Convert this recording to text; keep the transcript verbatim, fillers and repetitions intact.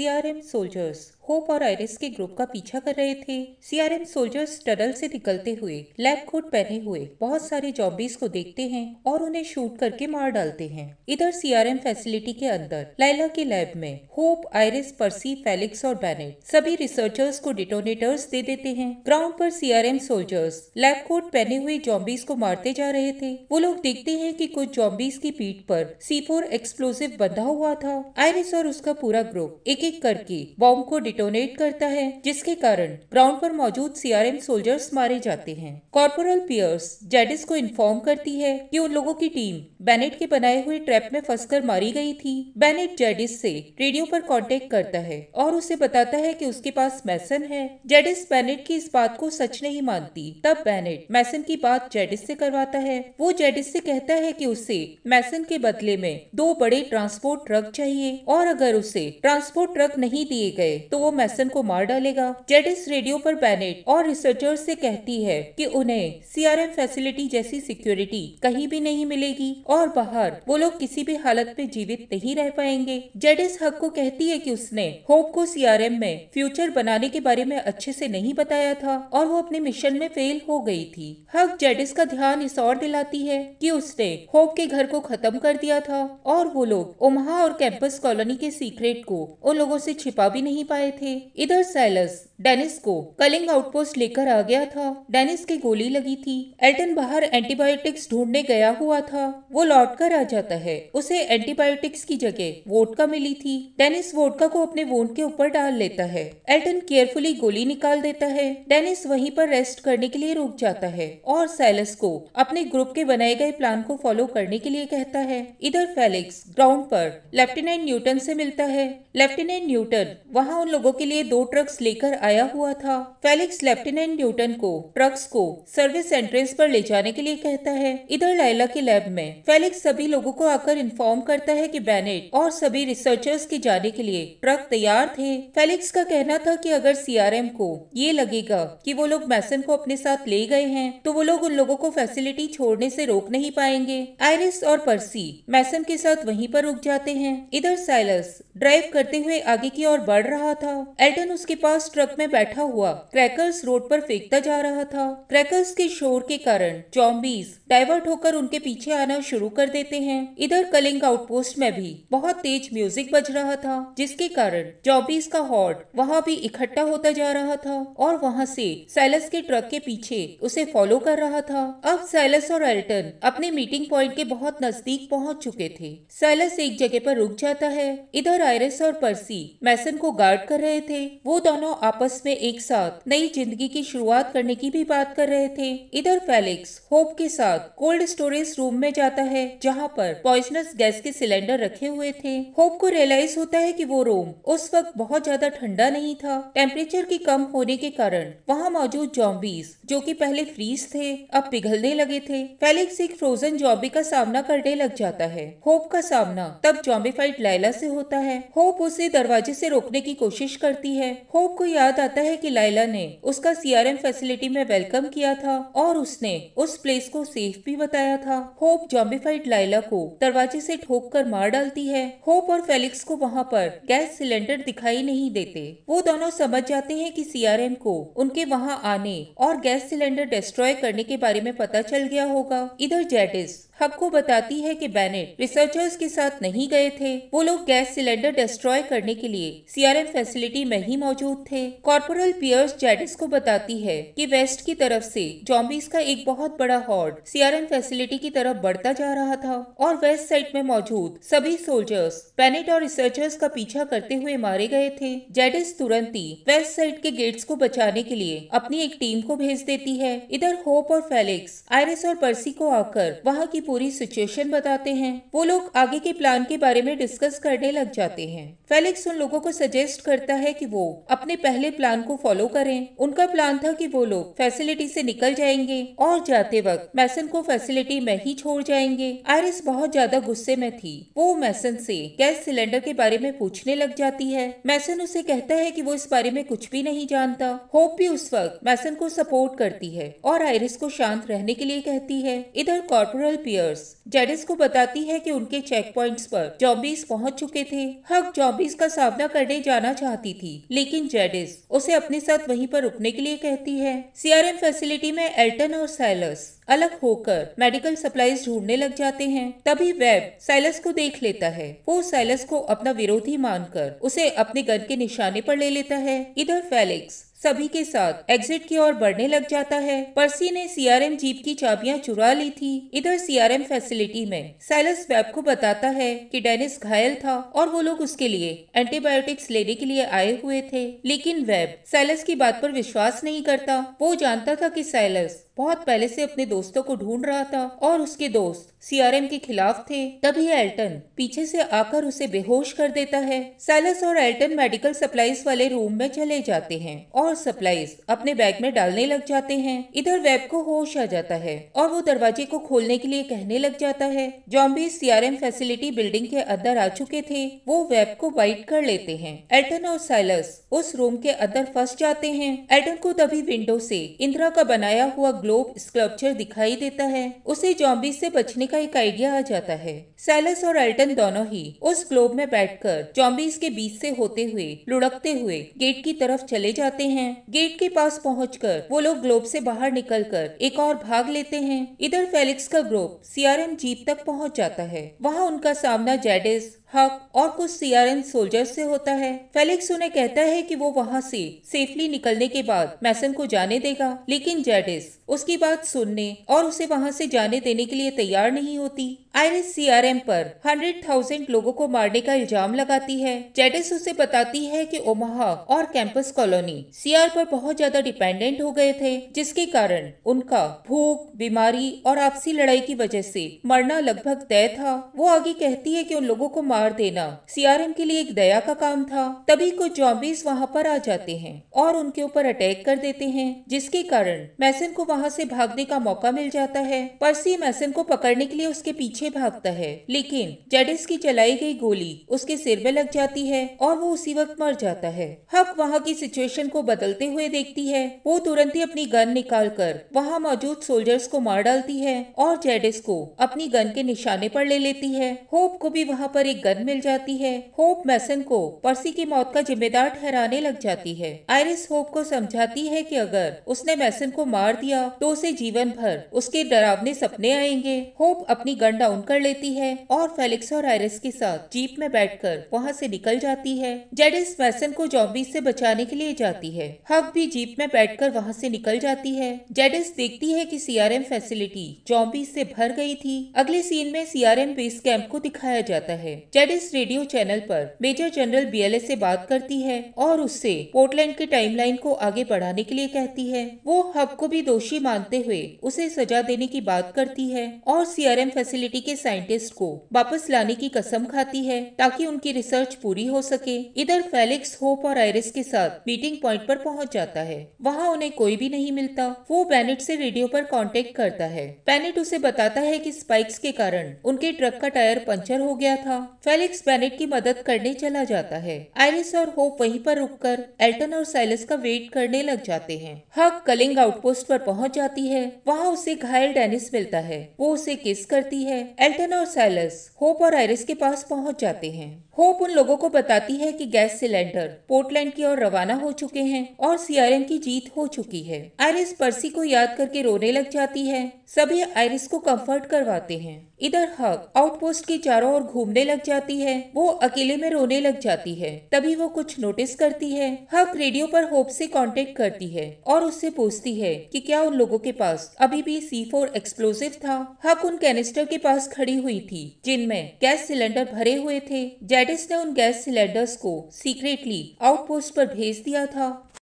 CRM soldiers hope और Iris के group का पीछा कर रहे थे। सीआरएम सोल्जर्स टनल से निकलते हुए लैब कोट पहने हुए बहुत सारे जॉम्बीज को देखते हैं और उन्हें शूट करके मार डालते हैं। इधर सीआरएम फैसिलिटी के अंदर लाइला के लैब में होप, आयरिस, पर्सी, फेलिक्स और बैनेट सभी रिसर्चर्स को डिटोनेटर्स दे देते हैं। ग्राउंड पर सीआरएम सोल्जर्स लैब कोट पहने हुए जॉम्बीज को मारते जा रहे थे। वो लोग देखते हैं कि कुछ जॉम्बीज की पीठ पर सी फोर एक्सप्लोसिव बंधा हुआ था। आयरिस और उसका पूरा ग्रुप एक एक करके बॉम्ब को डोनेट करता है, जिसके कारण ग्राउंड पर मौजूद सीआरएम सोल्जर्स मारे जाते हैं। कॉर्पोरल पियर्स जेडिस को इन्फॉर्म करती है कि उन लोगों की टीम बेनेट के बनाए हुए ट्रैप में फंसकर मारी गई थी। बेनेट जेडिस से रेडियो पर कांटेक्ट करता है और उसे बताता है कि उसके पास मैसन है। जेडिस बेनेट की इस बात को सच नहीं मानती। तब बेनेट मैसन की बात जेडिस से करवाता है। वो जेडिस से कहता है कि उसे मैसन के बदले में दो बड़े ट्रांसपोर्ट ट्रक चाहिए और अगर उसे ट्रांसपोर्ट ट्रक नहीं दिए गए तो वो मैसन को मार डालेगा। जेडिस रेडियो पर बेनेट और रिसर्चर्स से कहती है कि उन्हें सीआरएम फैसिलिटी जैसी सिक्योरिटी कहीं भी नहीं मिलेगी और बाहर वो लोग किसी भी हालत में जीवित नहीं रह पाएंगे। जेडिस हक को कहती है कि उसने होप को सीआरएम में फ्यूचर बनाने के बारे में अच्छे से नहीं बताया था और वो अपने मिशन में फेल हो गई थी। हक जेडिस का ध्यान इस और दिलाती है कि उसने होप के घर को खत्म कर दिया था और वो लोग ओमाहा और कैंपस कॉलोनी के सीक्रेट को उन लोगों से छिपा भी नहीं पाए थे। इधर सैलस डेनिस को कलिंग आउटपोस्ट लेकर आ गया था। डेनिस की गोली लगी थी। एल्टन बाहर एंटीबायोटिक्स ढूंढने गया हुआ था। वो लौट कर आ जाता है। उसे एंटीबायोटिक्स की जगह वोडका मिली थी। डेनिस वोडका को अपने वोंड के ऊपर डाल लेता है। एल्टन केयरफुली गोली निकाल देता है। डेनिस वहीं पर रेस्ट करने के लिए रुक जाता है और सैलस को अपने ग्रुप के बनाए गए प्लान को फॉलो करने के लिए कहता है। इधर फेलिक्स ग्राउंड पर लेफ्टिनेंट न्यूटन से मिलता है। लेफ्टिनेंट न्यूटन वहाँ उन लोगों के लिए दो ट्रक्स लेकर आया हुआ था। फेलिक्स लेफ्टिनेंट न्यूटन को ट्रक्स को सर्विस एंट्रेंस पर ले जाने के लिए कहता है। इधर लाइला के लैब में फेलिक्स सभी लोगों को आकर इन्फॉर्म करता है कि बेनेट और सभी रिसर्चर्स के जाने के लिए ट्रक तैयार थे। फेलिक्स का कहना था कि अगर सीआरएम को ये लगेगा कि वो लोग मैसन को अपने साथ ले गए हैं तो वो लोग उन लोगों को फैसिलिटी छोड़ने से रोक नहीं पाएंगे। आयरिस और पर्सी मैसन के साथ वहीं पर रुक जाते हैं। इधर साइलस ड्राइव करते हुए आगे की ओर बढ़ रहा था। एल्टन उसके पास ट्रक में बैठा हुआ क्रैकर्स रोड पर फेंकता जा रहा था। क्रैकर्स के शोर के कारण जॉम्बीज डाइवर्ट होकर उनके पीछे आना शुरू कर देते हैं। इधर कलिंग आउटपोस्ट में भी बहुत तेज म्यूजिक बज रहा था, जिसके कारण जॉम्बीज का हॉर्ड वहाँ भी इकट्ठा होता जा रहा था और वहाँ से सैलस के ट्रक के पीछे उसे फॉलो कर रहा था। अब सैलस और एल्टन अपने मीटिंग पॉइंट के बहुत नजदीक पहुँच चुके थे। सैलस एक जगह पर रुक जाता है। इधर आयरिस और पर्सी मैसन को गार्ड कर रहे थे। वो दोनों आपस में एक साथ नई जिंदगी की शुरुआत करने की भी बात कर रहे थे। इधर फेलिक्स होप के साथ कोल्ड स्टोरेज रूम में जाता है, जहां पर पॉइजनस गैस के सिलेंडर रखे हुए थे। होप को रियलाइज होता है कि वो रूम उस वक्त बहुत ज्यादा ठंडा नहीं था। टेम्परेचर के कम होने के कारण वहां मौजूद जॉम्बीज, जो कि पहले फ्रीज थे, अब पिघलने लगे थे। फेलिक्स एक फ्रोजन जॉम्बी का सामना करने लग जाता है। होप का सामना तब जॉम्बीफाइड लाइला से होता है। होप उसे दरवाजे से रोकने की कोशिश करती है। होप को याद आता है कि लाइला ने उसका सीआरएम फैसिलिटी में वेलकम किया था और उसने उस प्लेस को सेफ भी बताया था। होप जॉम्बीफाइड लाइला को दरवाजे से ठोककर मार डालती है। होप और फेलिक्स को वहां पर गैस सिलेंडर दिखाई नहीं देते। वो दोनों समझ जाते हैं कि सीआरएम को उनके वहां आने और गैस सिलेंडर डिस्ट्रॉय करने के बारे में पता चल गया होगा। इधर जेडिस हक को बताती है कि बेनेट रिसर्चर्स के साथ नहीं गए थे। वो लोग गैस सिलेंडर डिस्ट्रॉय करने के लिए सीआरएम फैसिलिटी में ही मौजूद थे। कॉर्पोरल पियर्स जेडिस को बताती है कि वेस्ट की तरफ से जॉम्बीज का एक बहुत बड़ा हॉर्ड सीआरएम फैसिलिटी की तरफ बढ़ता जा रहा था और वेस्ट साइड में मौजूद सभी सोल्जर्स बेनेट और रिसर्चर्स का पीछा करते हुए मारे गए थे। जेडिस तुरंत ही वेस्ट साइड के गेट्स को बचाने के लिए अपनी एक टीम को भेज देती है। इधर होप और फेलिक्स आयरिस और पर्सी को आकर वहाँ की पूरी सिचुएशन बताते हैं। वो लोग आगे के प्लान के बारे में डिस्कस करने लग जाते हैं। फेलिक्स उन लोगों को सजेस्ट करता है कि वो अपने पहले प्लान को फॉलो करें। उनका प्लान था कि वो लोग फैसिलिटी से निकल जाएंगे और जाते वक्त मैसन को फैसिलिटी में ही छोड़ जाएंगे। आयरिस बहुत ज्यादा गुस्से में थी। वो मैसन से गैस सिलेंडर के बारे में पूछने लग जाती है। मैसन उसे कहता है कि वो इस बारे में कुछ भी नहीं जानता। होप भी उस वक्त मैसन को सपोर्ट करती है और आयरिस को शांत रहने के लिए कहती है। इधर कॉर्पोरल पियर प्लेयर्स। जेडिस को बताती है कि उनके चेक पॉइंट्स पर जॉम्बीज पहुंच चुके थे। हक जॉम्बीज का सामना करने जाना चाहती थी, लेकिन जेडिस उसे अपने साथ वहीं पर रुकने के लिए कहती है। सीआरएम फैसिलिटी में एल्टन और साइलस अलग होकर मेडिकल सप्लाईज ढूंढने लग जाते हैं। तभी वेब साइलस को देख लेता है। वो साइलस को अपना विरोधी मानकर उसे अपने गन के निशाने पर ले लेता है। इधर फेलिक्स सभी के साथ एग्जिट की ओर बढ़ने लग जाता है। पर्सी ने सीआरएम जीप की चाबियां चुरा ली थी। इधर सीआरएम फैसिलिटी में साइलस वेब को बताता है कि डेनिस घायल था और वो लोग उसके लिए एंटीबायोटिक्स लेने के लिए आए हुए थे, लेकिन वेब साइलस की बात पर विश्वास नहीं करता। वो जानता था कि साइलस बहुत पहले से अपने दोस्तों को ढूंढ रहा था और उसके दोस्त सीआरएम के खिलाफ थे। तभी एल्टन पीछे से आकर उसे बेहोश कर देता है। साइलस और एल्टन मेडिकल सप्लाईज वाले रूम में चले जाते हैं और सप्लाईज अपने बैग में डालने लग जाते हैं। इधर वेब को होश आ जाता है और वो दरवाजे को खोलने के लिए कहने लग जाता है। जॉम्बीज सीआरएम फैसिलिटी बिल्डिंग के अंदर आ चुके थे। वो वेब को बाइट कर लेते हैं। एल्टन और साइलस उस रूम के अंदर फंस जाते हैं। एल्टन को तभी विंडो से इंदिरा का बनाया हुआ ग्लोब स्कल्पचर दिखाई देता है। उसे जॉम्बीज से बचने का एक आइडिया आ जाता है। साइलस और एल्टन दोनों ही उस ग्लोब में बैठकर जॉम्बीज के बीच से होते हुए लुढ़कते हुए गेट की तरफ चले जाते हैं। गेट के पास पहुंचकर वो लोग ग्लोब से बाहर निकलकर एक और भाग लेते हैं। इधर फेलिक्स का ग्रुप सीआरएम जीप तक पहुँच जाता है। वहाँ उनका सामना जेडिस, हक और कुछ सीआरएम सोल्जर्स से होता है। फेलिक्स उन्हें कहता है कि वो वहाँ से सेफली निकलने के बाद मैसन को जाने देगा, लेकिन जेडिस उसकी बात सुनने और उसे वहाँ से जाने देने के लिए तैयार नहीं होती। आइरिस सीआरएम पर सौ हज़ार लोगों को मारने का इल्जाम लगाती है। जेडिस उसे बताती है कि ओमाहा और कैंपस कॉलोनी सीआर पर बहुत ज्यादा डिपेंडेंट हो गए थे, जिसके कारण उनका भूख, बीमारी और आपसी लड़ाई की वजह से मरना लगभग तय था। वो आगे कहती है कि उन लोगों को मार देना सीआरएम के लिए एक दया का काम था। तभी कुछ जॉम्बीज वहाँ पर आ जाते हैं और उनके ऊपर अटैक कर देते हैं, जिसके कारण मैसन को वहाँ से भागने का मौका मिल जाता है। पर्सी मैसन को पकड़ने के लिए उसके पीछे भागता है, लेकिन जेडिस की चलाई गई गोली उसके सिर में लग जाती है और वो उसी वक्त मर जाता है। हक वहाँ की सिचुएशन को बदलते हुए देखती है। वो तुरंत ही अपनी गन निकाल कर वहाँ मौजूद सोल्जर्स को मार डालती है और जेडिस को अपनी गन के निशाने पर ले लेती है। होप को भी वहाँ पर एक गन मिल जाती है। होप मैसन को पर्सी की मौत का जिम्मेदार ठहराने लग जाती है। आइरिस होप को समझाती है कि अगर उसने मैसन को मार दिया तो उसे जीवन भर उसके डरावने सपने आएंगे। होप अपनी गन डाउन कर लेती है और फेलिक्स और आइरिस के साथ जीप में बैठकर वहाँ से निकल जाती है। जेडिस मैसन को जॉम्बीज से बचाने के लिए जाती है। हक भी जीप में बैठकर वहाँ से निकल जाती है। जेडिस देखती है कि सीआरएम फैसिलिटी जॉम्बीज से भर गई थी। अगले सीन में सीआरएम बेस कैंप को दिखाया जाता है। जेडिस रेडियो चैनल पर major general B L S से बात करती है और उससे पोर्टलैंड के टाइमलाइन को आगे बढ़ाने के लिए कहती है। वो हब को भी दोषी मानते हुए उसे सजा देने की बात करती है और सीआरएम फैसिलिटी के साइंटिस्ट को वापस लाने की कसम खाती है ताकि उनकी रिसर्च पूरी हो सके। इधर फेलिक्स होप और आइरिस के साथ मीटिंग पॉइंट पर पहुंच जाता है। वहां उन्हें कोई भी नहीं मिलता। वो बेनेट से रेडियो पर कांटेक्ट करता है। बेनेट उसे बताता है कि स्पाइक्स के कारण उनके ट्रक का टायर पंचर हो गया था। फेलिक्स बेनेट की मदद करने चला जाता है। आइरिस और होप वहीं पर रुककर एल्टन और साइलस का वेट करने लग जाते हैं। हक कलिंग आउटपोस्ट पर पहुंच जाती है। वहां उसे घायल डेनिस मिलता है। वो उसे किस करती है। एल्टन और साइलस होप और आइरिस के पास पहुंच जाते हैं। होप उन लोगों को बताती है कि गैस सिलेंडर पोर्टलैंड की ओर रवाना हो चुके हैं और सीआरएम की जीत हो चुकी है। आइरिस पर्सी को याद करके रोने लग जाती है। सभी आइरिस को कंफर्ट करवाते हैं। इधर हक आउटपोस्ट के चारों ओर घूमने लग जाती है। वो अकेले में रोने लग जाती है। तभी वो कुछ नोटिस करती है। हक रेडियो पर होप से कांटेक्ट करती है और उससे पूछती है कि क्या उन लोगों के पास अभी भी सी फोर एक्सप्लोजिव था। हक उन कैनिस्टर के पास खड़ी हुई थी जिनमें गैस सिलेंडर भरे हुए थे। जेडिस ने उन गैस सिलेंडर्स को सीक्रेटली आउटपोस्ट पर भेज दिया था।